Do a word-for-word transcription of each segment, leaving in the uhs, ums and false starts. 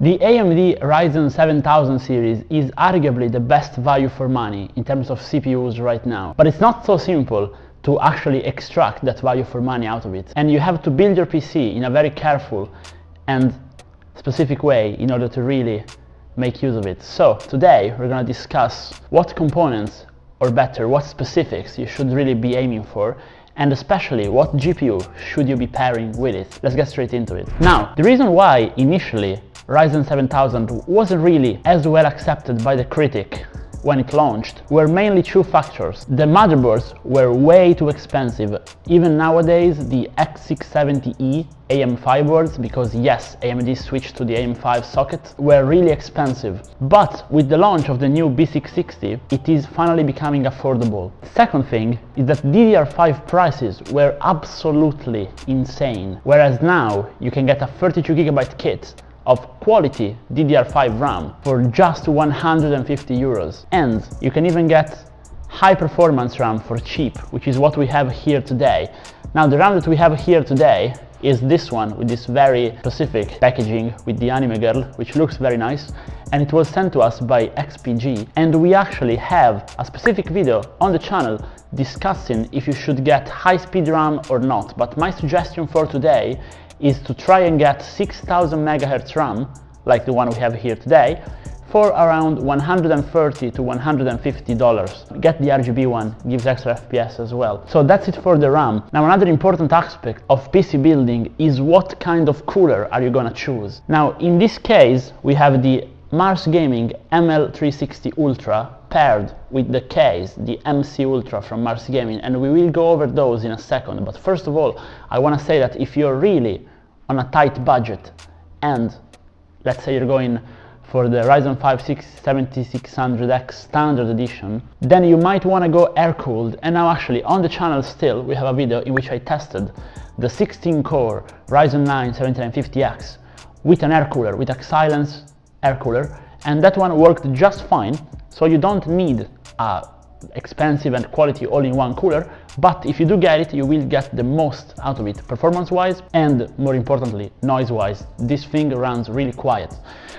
The A M D Ryzen seven thousand series is arguably the best value for money in terms of C P Us right now, but it's not so simple to actually extract that value for money out of it, and you have to build your P C in a very careful and specific way in order to really make use of it. So today we're going to discuss what components, or better, what specifics you should really be aiming for, and especially what G P U should you be pairing with it. Let's get straight into it. Now, the reason why initially Ryzen seven thousand wasn't really as well accepted by the critic when it launched were mainly two factors. The motherboards were way too expensive. Even nowadays, the X six seventy E A M five boards, because yes, A M D switched to the A M five socket, were really expensive. But with the launch of the new B six sixty, it is finally becoming affordable. Second thing is that D D R five prices were absolutely insane, whereas now you can get a thirty-two gigabyte kit of quality D D R five RAM for just one hundred fifty euros, and you can even get high performance RAM for cheap, which is what we have here today. Now, the RAM that we have here today is this one, with this very specific packaging with the anime girl, which looks very nice, and it was sent to us by X P G, and we actually have a specific video on the channel discussing if you should get high-speed RAM or not. But my suggestion for today is to try and get six thousand megahertz RAM, like the one we have here today, for around one hundred thirty to one hundred fifty dollars. Get the R G B one, gives extra F P S as well. So that's it for the RAM. Now, another important aspect of P C building is what kind of cooler are you gonna choose. Now, in this case, we have the Mars Gaming M L three sixty Ultra paired with the case, the M C Ultra from Mars Gaming, and we will go over those in a second. But first of all, I want to say that if you're really on a tight budget, and let's say you're going for the Ryzen five seventy-six hundred X Standard Edition, then you might want to go air-cooled. And now, actually, on the channel still, we have a video in which I tested the sixteen core Ryzen nine seventy-nine fifty X with an air cooler, with a Xilence air cooler, and that one worked just fine. So you don't need a expensive and quality all-in-one cooler, but if you do get it, you will get the most out of it performance-wise, and more importantly, noise-wise. This thing runs really quiet.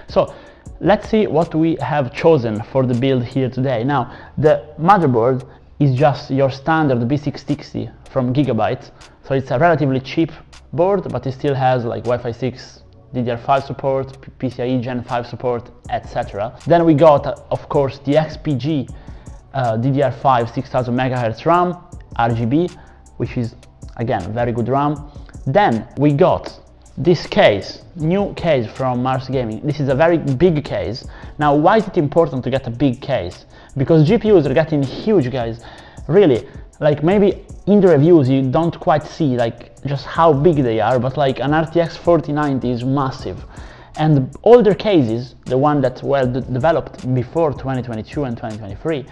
So let's see what we have chosen for the build here today. Now, the motherboard is just your standard B six sixty from Gigabyte, so it's a relatively cheap board, but it still has like Wi-Fi six, D D R five support, PCIe Gen five support, et cetera. Then we got, uh, of course, the X P G uh, D D R five six thousand megahertz RAM, R G B, which is, again, very good RAM. Then we got this case, new case from Mars Gaming. This is a very big case. Now, why is it important to get a big case? Because G P Us are getting huge, guys. Really, like, maybe in the reviews you don't quite see, like, just how big they are, but like an R T X forty ninety is massive, and older cases, the one that were developed before twenty twenty-two and twenty twenty-three,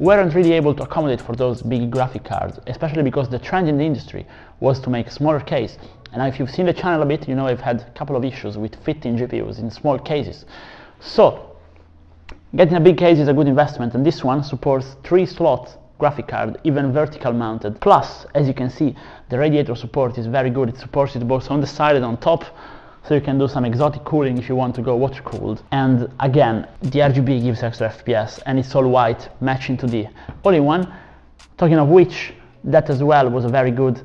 weren't really able to accommodate for those big graphic cards, especially because the trend in the industry was to make smaller cases. And if you've seen the channel a bit, you know I've had a couple of issues with fitting G P Us in small cases. So getting a big case is a good investment, and this one supports three slots graphic card, even vertical mounted. Plus, as you can see, the radiator support is very good. It supports it both on the side and on top, so you can do some exotic cooling if you want to go water cooled. And again, the R G B gives extra F P S, and it's all white, matching to the all-in-one. Talking of which, that as well was a very good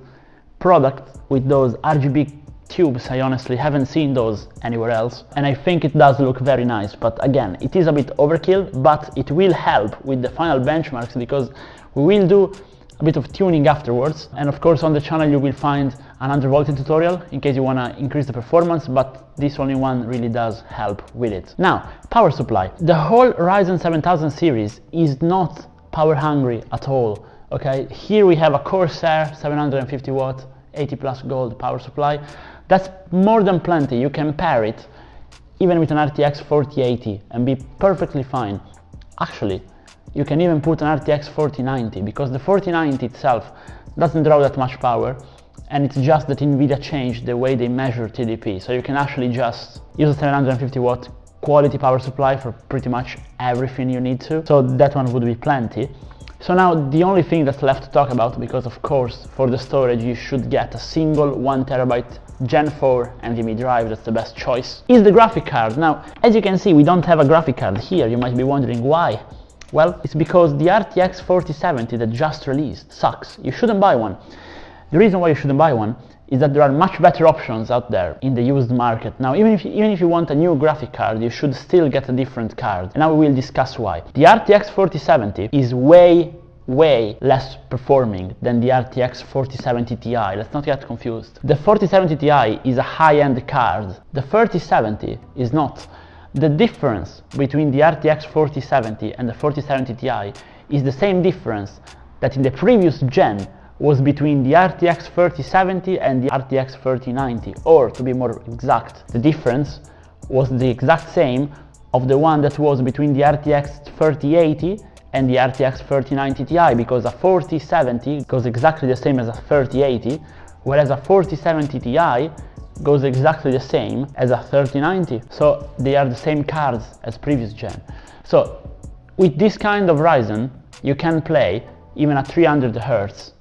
product with those R G B tubes. I honestly haven't seen those anywhere else, and I think it does look very nice. But again, it is a bit overkill, but it will help with the final benchmarks, because we will do a bit of tuning afterwards. And of course, on the channel you will find an undervolting tutorial in case you want to increase the performance, but this only one really does help with it. Now, power supply. The whole Ryzen seven thousand series is not power hungry at all, okay? Here we have a Corsair seven hundred fifty watt eighty plus gold power supply. That's more than plenty. You can pair it even with an R T X forty eighty and be perfectly fine. Actually, you can even put an R T X forty ninety, because the forty ninety itself doesn't draw that much power, and it's just that NVIDIA changed the way they measure T D P, so you can actually just use a seven hundred fifty watt quality power supply for pretty much everything you need to, so that one would be plenty. So now, the only thing that's left to talk about, because of course for the storage you should get a single one terabyte Gen four NVMe drive, that's the best choice. Is the graphic card. Now, as you can see, we don't have a graphic card here. You might be wondering why. Well, it's because the R T X forty seventy that just released sucks. You shouldn't buy one. The reason why you shouldn't buy one is that there are much better options out there in the used market. Now, even if, even if you want a new graphic card, you should still get a different card. And now we will discuss why. The R T X forty seventy is way way less performing than the R T X forty seventy Ti. Let's not get confused. The forty seventy Ti is a high-end card. The thirty seventy is not. The difference between the R T X forty seventy and the forty seventy Ti is the same difference that in the previous gen was between the R T X thirty seventy and the R T X thirty ninety, or to be more exact, the difference was the exact same of the one that was between the R T X thirty eighty and the R T X thirty ninety Ti, because a forty seventy goes exactly the same as a thirty eighty, whereas a forty seventy Ti goes exactly the same as a thirty ninety. So they are the same cards as previous gen. So with this kind of Ryzen, you can play even at three hundred hertz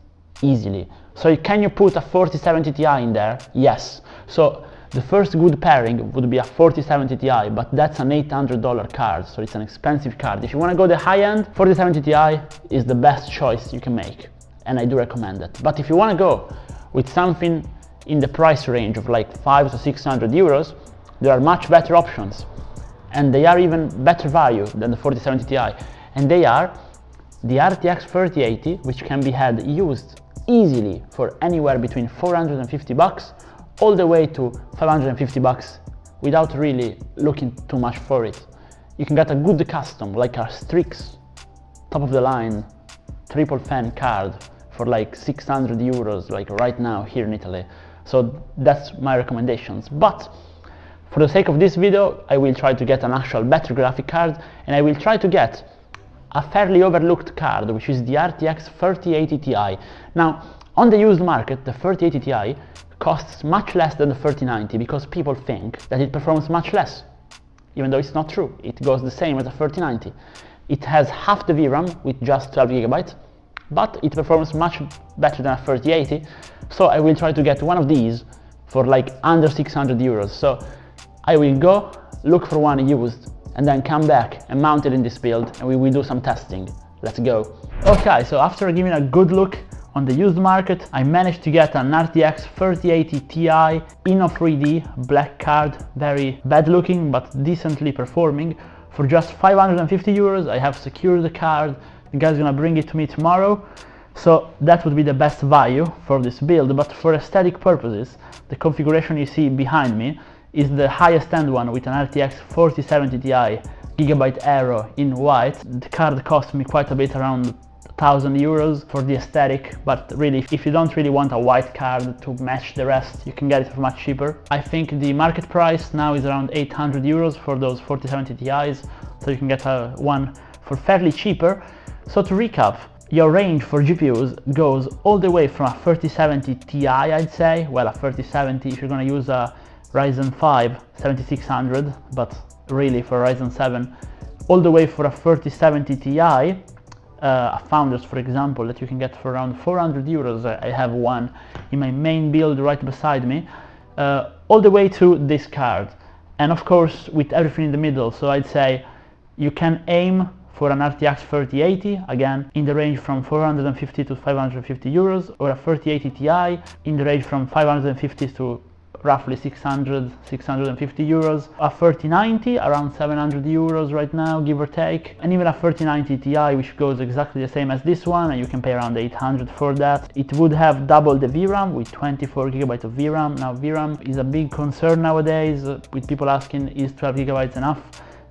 easily. So can you put a forty seventy Ti in there? Yes. So the first good pairing would be a forty seventy Ti, but that's an eight hundred dollar card, so it's an expensive card. If you want to go the high end, forty seventy Ti is the best choice you can make, and I do recommend it. But if you want to go with something in the price range of like five to six hundred euros, there are much better options, and they are even better value than the forty seventy Ti, and they are the R T X thirty eighty, which can be had used easily for anywhere between four hundred fifty bucks all the way to five hundred fifty bucks without really looking too much for it. You can get a good custom like our Strix top of the line triple fan card for like six hundred euros like right now here in Italy. So that's my recommendations, but for the sake of this video I will try to get an actual better graphic card, and I will try to get a fairly overlooked card, which is the R T X thirty eighty Ti. Now on the used market, the thirty eighty Ti costs much less than the thirty ninety because people think that it performs much less, even though it's not true. It goes the same as a thirty ninety. It has half the V RAM with just twelve gigabytes, but it performs much better than a thirty eighty. So I will try to get one of these for like under six hundred euros. So I will go look for one used and then come back and mount it in this build, and we will do some testing. Let's go. Okay, so after giving a good look on the used market, I managed to get an R T X thirty eighty Ti Inno three D black card, very bad looking but decently performing. For just five hundred fifty euros I have secured the card. The guy's gonna bring it to me tomorrow, so that would be the best value for this build. But for aesthetic purposes, the configuration you see behind me is the highest end one, with an R T X forty seventy Ti Gigabyte Aero in white. The card cost me quite a bit, around one thousand euros for the aesthetic, but really if you don't really want a white card to match the rest, you can get it for much cheaper. I think the market price now is around eight hundred euros for those forty seventy Ti's, so you can get a one for fairly cheaper. So to recap, your range for G P Us goes all the way from a thirty seventy Ti, I'd say, well, a thirty seventy if you're gonna use a Ryzen five seventy-six hundred, but really for Ryzen seven, all the way for a thirty seventy Ti, uh, a Founders for example, that you can get for around four hundred euros. I have one in my main build right beside me, uh, all the way to this card, and of course with everything in the middle. So I'd say you can aim for an R T X thirty eighty, again in the range from four hundred fifty to five hundred fifty euros, or a thirty eighty Ti in the range from five hundred fifty to roughly six hundred, six hundred fifty euros, a thirty ninety around seven hundred euros right now, give or take, and even a thirty ninety Ti, which goes exactly the same as this one, and you can pay around eight hundred for that. It would have double the V RAM with twenty-four gigabytes of V RAM. Now V RAM is a big concern nowadays, with people asking, is twelve gigabytes enough?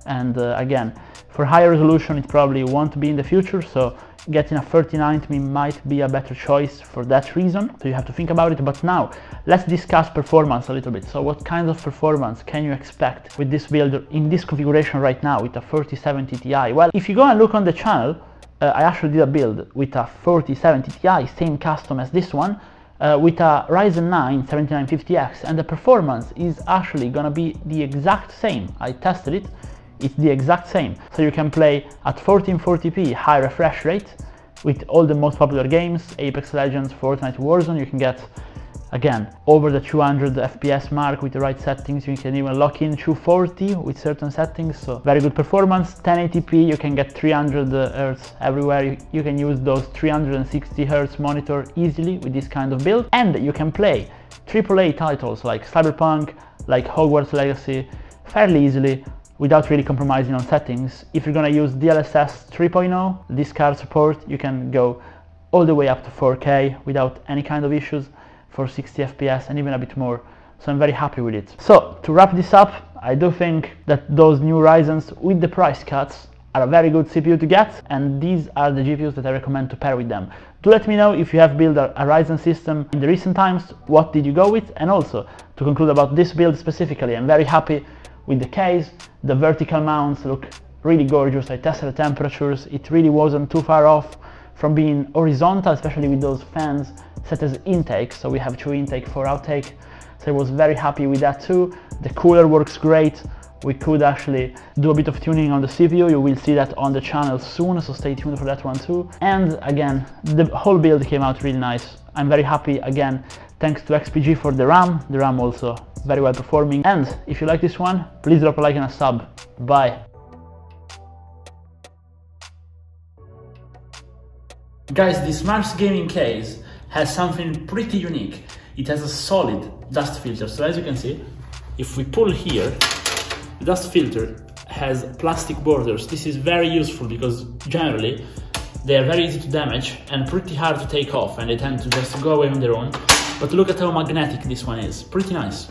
And uh, again, for higher resolution it probably won't be in the future, so getting a thirty ninety might be a better choice for that reason, so you have to think about it. But now let's discuss performance a little bit. So what kind of performance can you expect with this build in this configuration right now with a thirty seventy Ti? Well, if you go and look on the channel, uh, I actually did a build with a forty seventy Ti, same custom as this one, uh, with a Ryzen nine seventy-nine fifty X, and the performance is actually gonna be the exact same. I tested it. It's the exact same. So you can play at fourteen forty p high refresh rate with all the most popular games, Apex Legends, Fortnite, Warzone. You can get again over the two hundred F P S mark with the right settings. You can even lock in two forty with certain settings, so very good performance. ten eighty p, you can get three hundred hertz everywhere. You, you can use those three hundred sixty hertz monitor easily with this kind of build, and you can play triple A titles like Cyberpunk, like Hogwarts Legacy fairly easily without really compromising on settings. If you're gonna use D L S S three point oh, this card support, you can go all the way up to four K without any kind of issues for sixty F P S and even a bit more. So I'm very happy with it. So to wrap this up, I do think that those new Ryzens with the price cuts are a very good C P U to get, and these are the G P Us that I recommend to pair with them. Do let me know if you have built a, a Ryzen system in the recent times, what did you go with, and also to conclude about this build specifically, I'm very happy with the case. The vertical mounts look really gorgeous. I tested the temperatures, it really wasn't too far off from being horizontal, especially with those fans set as intake, so we have two intake for outtake, so I was very happy with that too. The cooler works great. We could actually do a bit of tuning on the C P U, you will see that on the channel soon, so stay tuned for that one too. And again, the whole build came out really nice. I'm very happy again, thanks to X P G for the RAM, the RAM also very well performing. And if you like this one, please drop a like and a sub. Bye! Guys, this Mars Gaming case has something pretty unique. It has a solid dust filter, so as you can see, if we pull here, the dust filter has plastic borders. This is very useful because generally they are very easy to damage and pretty hard to take off, and they tend to just go away on their own. But look at how magnetic this one is, pretty nice.